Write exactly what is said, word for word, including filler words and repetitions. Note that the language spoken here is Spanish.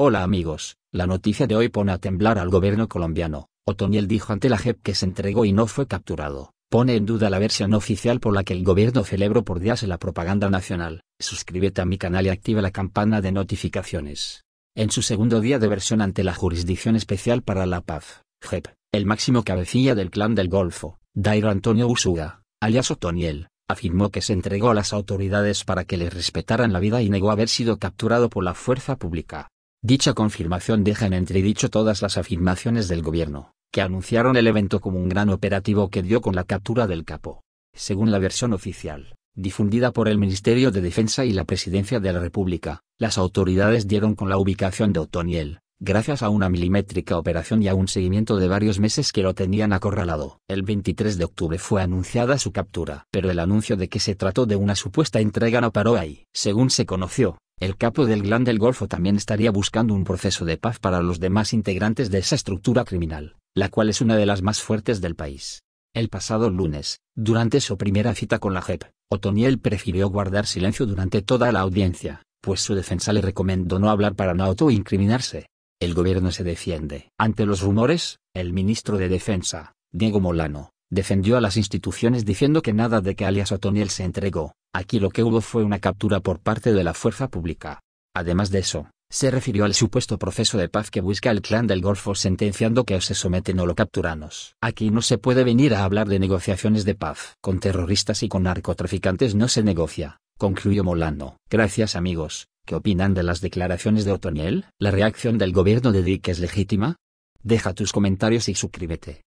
Hola amigos, la noticia de hoy pone a temblar al gobierno colombiano. Otoniel dijo ante la J E P que se entregó y no fue capturado. Pone en duda la versión oficial por la que el gobierno celebró por días la propaganda nacional. Suscríbete a mi canal y activa la campana de notificaciones. En su segundo día de versión ante la Jurisdicción Especial para la Paz, J E P, el máximo cabecilla del Clan del Golfo, Dairo Antonio Úsuga, alias Otoniel, afirmó que se entregó a las autoridades para que les respetaran la vida y negó haber sido capturado por la fuerza pública. Dicha confirmación deja en entredicho todas las afirmaciones del gobierno, que anunciaron el evento como un gran operativo que dio con la captura del capo. Según la versión oficial, difundida por el Ministerio de Defensa y la Presidencia de la República, las autoridades dieron con la ubicación de Otoniel, gracias a una milimétrica operación y a un seguimiento de varios meses que lo tenían acorralado. El veintitrés de octubre fue anunciada su captura, pero el anuncio de que se trató de una supuesta entrega no paró ahí. Según se conoció, el capo del Clan del Golfo también estaría buscando un proceso de paz para los demás integrantes de esa estructura criminal, la cual es una de las más fuertes del país. El pasado lunes, durante su primera cita con la J E P, Otoniel prefirió guardar silencio durante toda la audiencia, pues su defensa le recomendó no hablar para no autoincriminarse. El gobierno se defiende. Ante los rumores, el ministro de Defensa, Diego Molano, defendió a las instituciones diciendo que nada de que alias Otoniel se entregó, aquí lo que hubo fue una captura por parte de la fuerza pública. Además de eso, se refirió al supuesto proceso de paz que busca el Clan del Golfo sentenciando que o se someten o lo capturanos. Aquí no se puede venir a hablar de negociaciones de paz. Con terroristas y con narcotraficantes no se negocia, concluyó Molano. Gracias amigos, ¿qué opinan de las declaraciones de Otoniel? ¿La reacción del gobierno de Dick es legítima? Deja tus comentarios y suscríbete.